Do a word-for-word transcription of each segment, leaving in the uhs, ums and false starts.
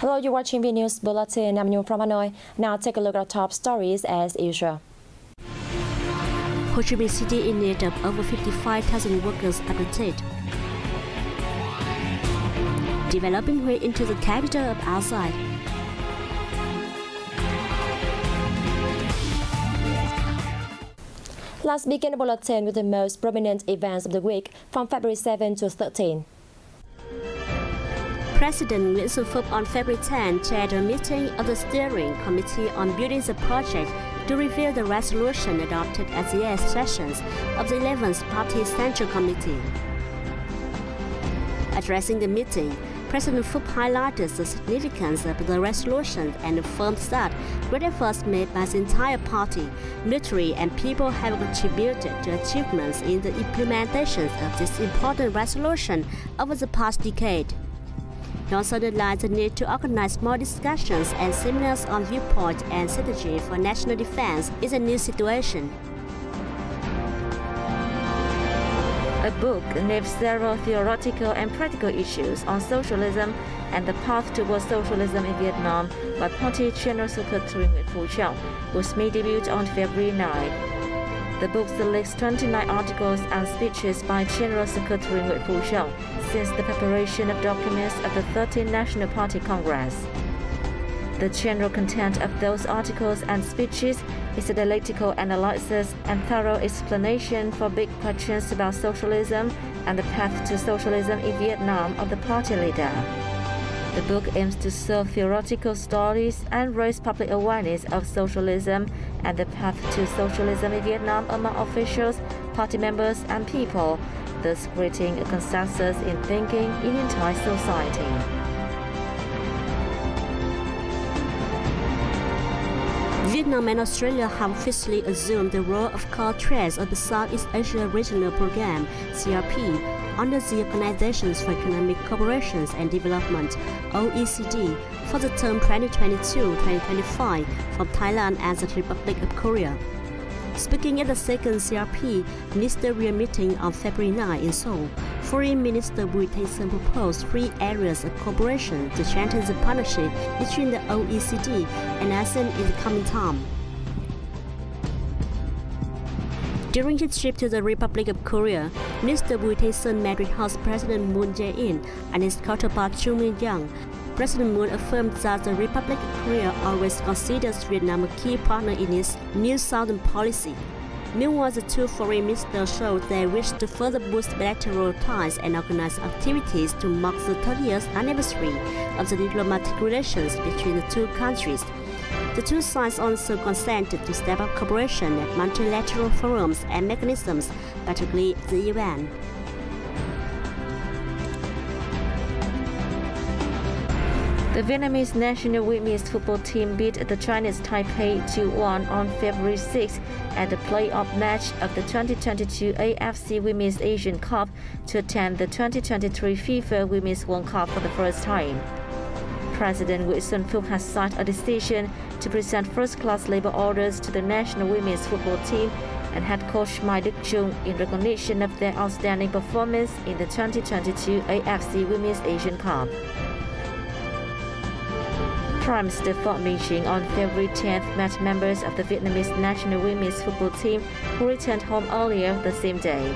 Hello, you're watching V News Bulletin. I'm Nhung from Hanoi. Now take a look at top stories as usual. Ho Chi Minh City in need of over fifty-five thousand workers appointed. Developing way into the capital of Áo Dài. Let's begin the bulletin with the most prominent events of the week from February seventh to thirteenth. President Nguyễn Xuan Phuc on February tenth chaired a meeting of the Steering Committee on Building the Project to review the resolution adopted at the eighth sessions of the eleventh Party Central Committee. Addressing the meeting, President Phuc highlighted the significance of the resolution and affirmed that great efforts made by the entire party, military and people have contributed to achievements in the implementation of this important resolution over the past decade. He also underlined the need to organize more discussions and seminars on viewpoint and strategy for national defense in a new situation. A book names several theoretical and practical issues on socialism and the path towards socialism in Vietnam by Party General Secretary Nguyễn Phú Trọng, whose May debut on February ninth. The book selects twenty-nine articles and speeches by General Secretary Nguyễn Phú Trọng since the preparation of documents of the thirteenth National Party Congress. The general content of those articles and speeches is a dialectical analysis and thorough explanation for big questions about socialism and the path to socialism in Vietnam of the party leader. The book aims to serve theoretical studies and raise public awareness of socialism and the path to socialism in Vietnam among officials, party members, and people, thus creating a consensus in thinking in the entire society. Vietnam and Australia have officially assumed the role of co-chairs of the Southeast Asia Regional Program, C R P, under the Organizations for Economic Cooperation and Development, O E C D, for the term twenty twenty-two to twenty twenty-five from Thailand and the Republic of Korea. Speaking at the second C R P ministerial meeting on February ninth in Seoul, Foreign Minister Bui Thanh Son proposed three areas of cooperation to strengthen the partnership between the O E C D and ASEAN in the coming time. During his trip to the Republic of Korea, Minister Bui Thanh Son met with House President Moon Jae In and his counterpart Chung Min Young. President Moon affirmed that the Republic of Korea always considers Vietnam a key partner in its New Southern policy. Meanwhile, the two foreign ministers showed they wish to further boost bilateral ties and organize activities to mark the thirtieth anniversary of the diplomatic relations between the two countries. The two sides also consented to step up cooperation at multilateral forums and mechanisms, particularly the U N. The Vietnamese national women's football team beat the Chinese Taipei two one on February sixth at the playoff match of the twenty twenty-two A F C Women's Asian Cup to attend the twenty twenty-three FIFA Women's World Cup for the first time. President Nguyễn Xuan Phuc has signed a decision to present first-class labor orders to the national women's football team and head coach Mai Duc Chung in recognition of their outstanding performance in the twenty twenty-two A F C Women's Asian Cup. Prime Minister Pham Minh Chinh on February tenth met members of the Vietnamese national women's football team who returned home earlier the same day.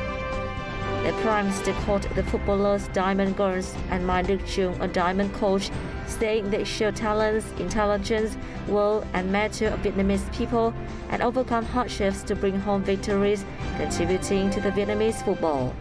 The Prime Minister called the footballers diamond girls and Mai Duc Chung a diamond coach, saying they show talents, intelligence, will and matter of Vietnamese people and overcome hardships to bring home victories, contributing to the Vietnamese football.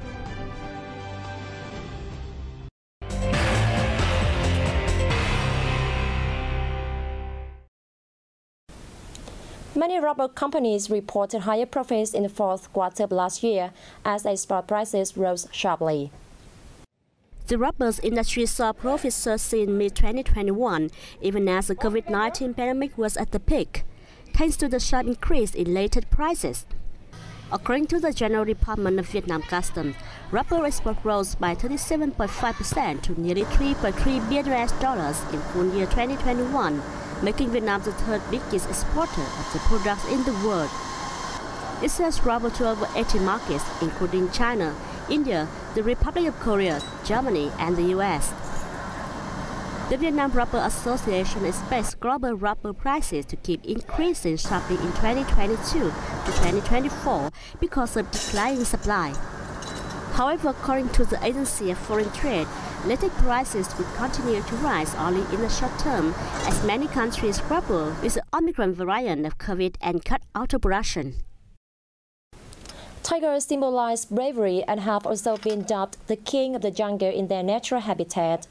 Many rubber companies reported higher profits in the fourth quarter of last year as export prices rose sharply. The rubber industry saw profits surge in mid twenty twenty-one, even as the COVID nineteen pandemic was at the peak, thanks to the sharp increase in related prices. According to the General Department of Vietnam Customs, rubber export rose by thirty-seven point five percent to nearly three point three billion U S dollars in full year twenty twenty-one. Making Vietnam the third biggest exporter of the products in the world. It sells rubber to over eighty markets, including China, India, the Republic of Korea, Germany, and the U S. The Vietnam Rubber Association expects global rubber prices to keep increasing sharply in twenty twenty-two to twenty twenty-four because of declining supply. However, according to the Agency of Foreign Trade, latex prices will continue to rise only in the short term as many countries grapple with the Omicron variant of COVID and cut out of production. Tigers symbolize bravery and have also been dubbed the king of the jungle in their natural habitat.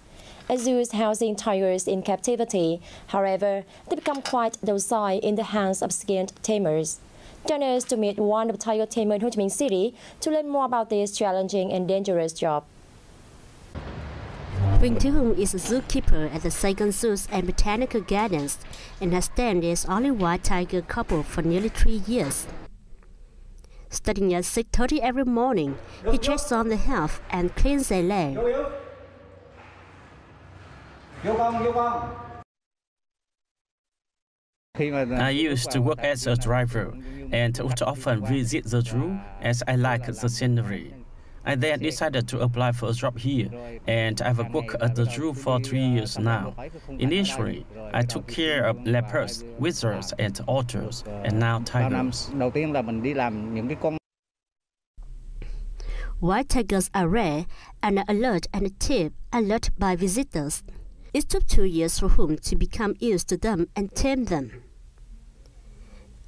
A zoo is housing tigers in captivity. However, they become quite docile in the hands of skilled tamers. Join us to meet one of tiger tamers in Ho Chi Minh City to learn more about this challenging and dangerous job. Vinh Tung is a zookeeper at the Saigon Zoo and Botanical Gardens and has tamed its only white tiger couple for nearly three years. Starting at six thirty every morning, he checks on their health and cleans their lair. I used to work as a driver and would often visit the zoo as I like the scenery. I then decided to apply for a job here, and I've worked at the zoo for three years now. Initially, I took care of leopards, wizards, and otters, and now tigers. White tigers are rare and are alert and active, alert by visitors. It took two years for him to become used to them and tame them.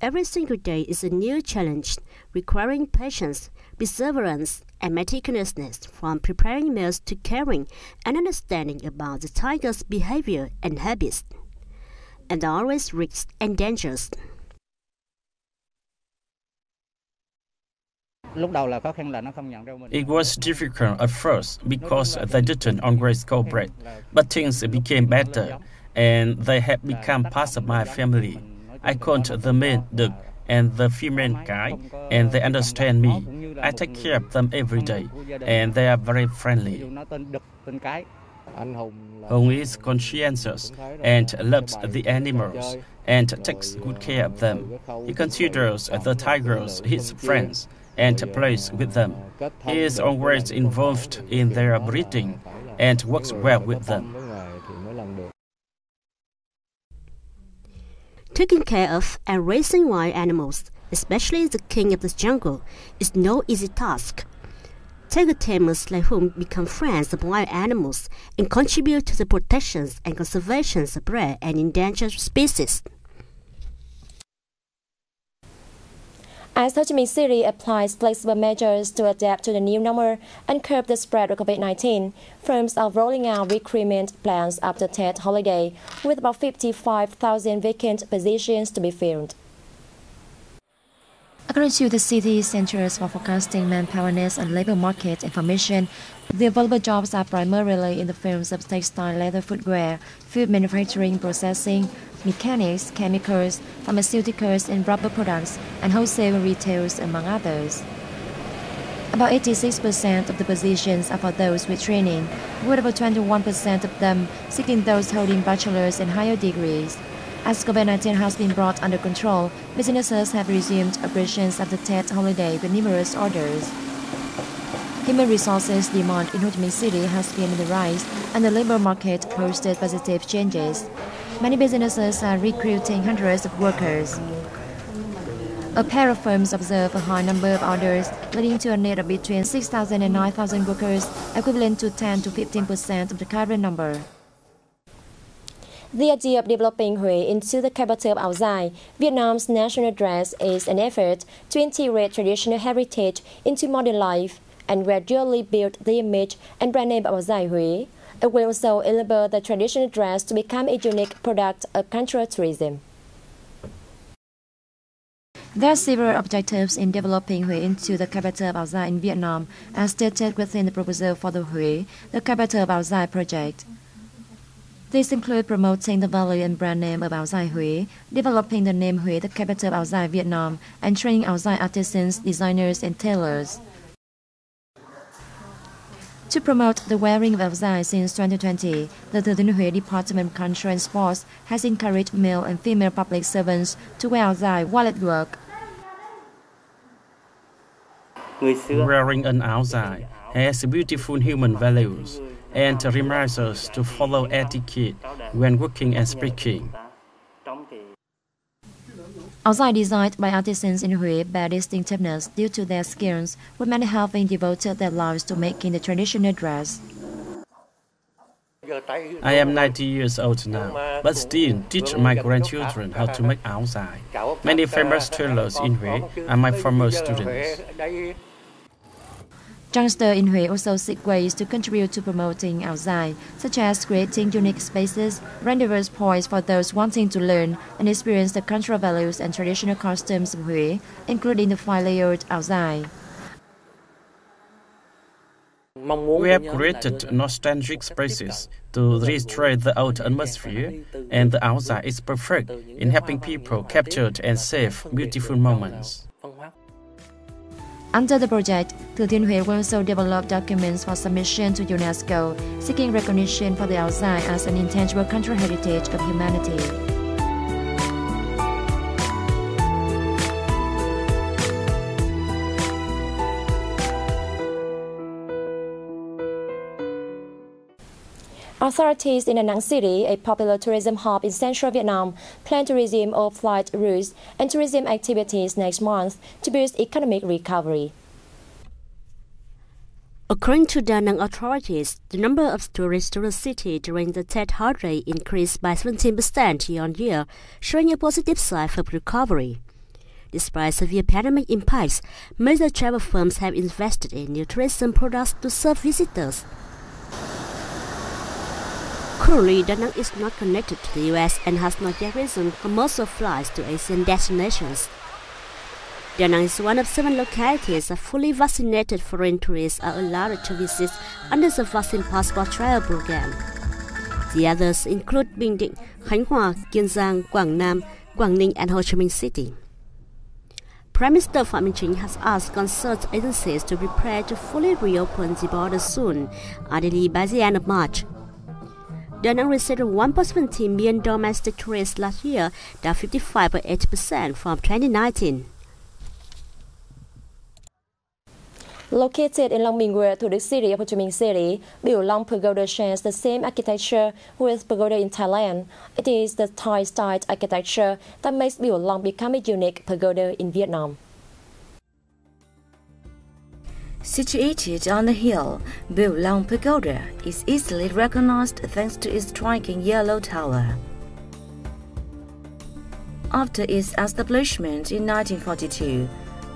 Every single day is a new challenge, requiring patience, perseverance, and meticulousness, from preparing meals to caring and understanding about the tiger's behavior and habits, and there are always risks and dangers. It was difficult at first because they didn't always cooperate, but things became better, and they have become part of my family. I caught the male duck and the female guy, and they understand me. I take care of them every day, and they are very friendly. Hung is conscientious and loves the animals and takes good care of them. He considers the tigers his friends and plays with them. He is always involved in their breeding and works well with them. Taking care of and raising wild animals, especially the king of the jungle, is no easy task. Tiger tamers like whom become friends of wild animals and contribute to the protection and conservation of rare and endangered species. As Ho Chi Minh City applies flexible measures to adapt to the new normal and curb the spread of COVID nineteen, firms are rolling out recruitment plans after Tet holiday, with about fifty-five thousand vacant positions to be filled. According to the City Centers for Forecasting Manpower Needs and Labor Market Information, the available jobs are primarily in the fields of textile, leather, footwear, food manufacturing, processing, mechanics, chemicals, pharmaceuticals and rubber products, and wholesale and retails, among others. About eighty-six percent of the positions are for those with training, with about twenty-one percent of them seeking those holding bachelor's and higher degrees. As COVID nineteen has been brought under control, businesses have resumed operations after Tet holiday with numerous orders. Human resources demand in Ho Chi Minh City has been on the rise, and the labor market posted positive changes. Many businesses are recruiting hundreds of workers. A pair of firms observe a high number of orders, leading to a need of between six thousand and nine thousand workers, equivalent to ten to fifteen percent of the current number. The idea of developing Huế into the capital of Áo Dài, Vietnam's national dress, is an effort to integrate traditional heritage into modern life and gradually build the image and brand name of Áo Dài Huế. It will also enable the traditional dress to become a unique product of cultural tourism. There are several objectives in developing Huế into the capital of Áo Dài in Vietnam, as stated within the proposal for the Huế, the capital of Áo Dài project. These include promoting the value and brand name of Áo Dài Huế, developing the name Huế, the capital of Áo Dài, Vietnam, and training Áo Dài artisans, designers, and tailors. To promote the wearing of Áo Dài since twenty twenty, the Thừa Thiên Huế Department of Culture and Sports has encouraged male and female public servants to wear Áo Dài while at work. Wearing an Áo Dài has beautiful human values and reminds us to follow etiquette when working and speaking. Áo Dài designed by artisans in Huế bear distinctiveness due to their skills, with many having devoted their lives to making the traditional dress. I am ninety years old now, but still teach my grandchildren how to make Áo Dài. Many famous tailors in Huế are my former students. Youngsters in Huế also seek ways to contribute to promoting Áo Dài, such as creating unique spaces, rendezvous points for those wanting to learn and experience the cultural values and traditional customs of Huế, including the five-layered Áo Dài. We have created nostalgic spaces to retrace the old atmosphere, and the Áo Dài is perfect in helping people capture and save beautiful moments. Under the project, Thừa Thiên Huế will also develop documents for submission to UNESCO, seeking recognition for the Áo Dài as an intangible cultural heritage of humanity. Authorities in Da Nang City, a popular tourism hub in central Vietnam, plan to resume all flight routes and tourism activities next month to boost economic recovery. According to Da Nang authorities, the number of tourists to the city during the Tet holiday increased by seventeen percent year-on-year, showing a positive sign for recovery. Despite severe pandemic impacts, major travel firms have invested in new tourism products to serve visitors. Currently, Da Nang is not connected to the U S and has not yet resumed commercial flights to Asian destinations. Da Nang is one of seven localities that fully vaccinated foreign tourists are allowed to visit under the Vaccine Passport Trial Program. The others include Binh Dinh, Khánh Hòa, Kiên Giang, Quang Nam, Quang Ninh and Ho Chi Minh City. Prime Minister Pham Minh Chinh has asked concerned agencies to prepare to fully reopen the border soon, ideally by the end of March. Da Nang received one point seven million domestic tourists last year, down fifty-five point eight percent from twenty nineteen. Located in Long Binh Ward, Thủ Đức City of Ho Chi Minh City, Bửu Long Pagoda shares the same architecture with Pagoda in Thailand. It is the Thai-style architecture that makes Bửu Long become a unique pagoda in Vietnam. Situated on a hill, Bửu Long Pagoda is easily recognized thanks to its striking yellow tower. After its establishment in nineteen forty-two,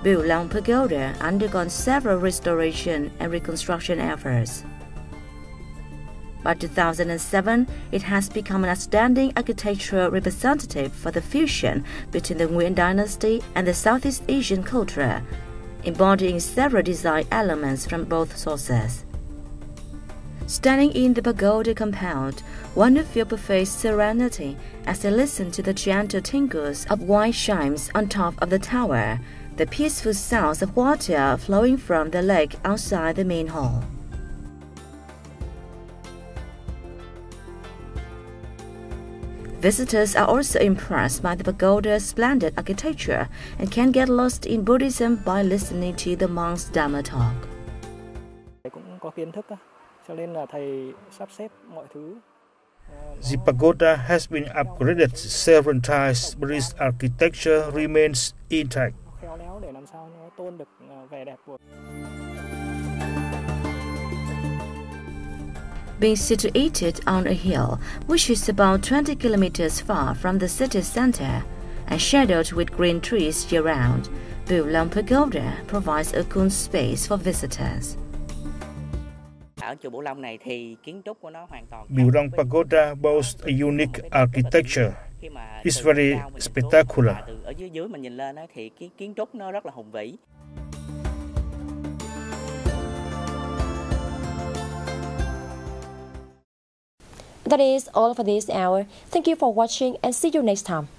Bửu Long Pagoda undergone several restoration and reconstruction efforts. By two thousand seven, it has become an outstanding architectural representative for the fusion between the Nguyen dynasty and the Southeast Asian culture, embodying several design elements from both sources. Standing in the pagoda compound, one will feel perfect serenity as they listen to the gentle tinkles of white chimes on top of the tower, the peaceful sounds of water flowing from the lake outside the main hall. Visitors are also impressed by the pagoda's splendid architecture and can get lost in Buddhism by listening to the monk's Dharma talk. The pagoda has been upgraded several times, but its architecture remains intact. Being situated on a hill, which is about twenty kilometers far from the city center, and shadowed with green trees year-round, Bửu Long Pagoda provides a cool space for visitors. Bửu Long Pagoda boasts a unique architecture. It's very spectacular. That is all for this hour. Thank you for watching and see you next time.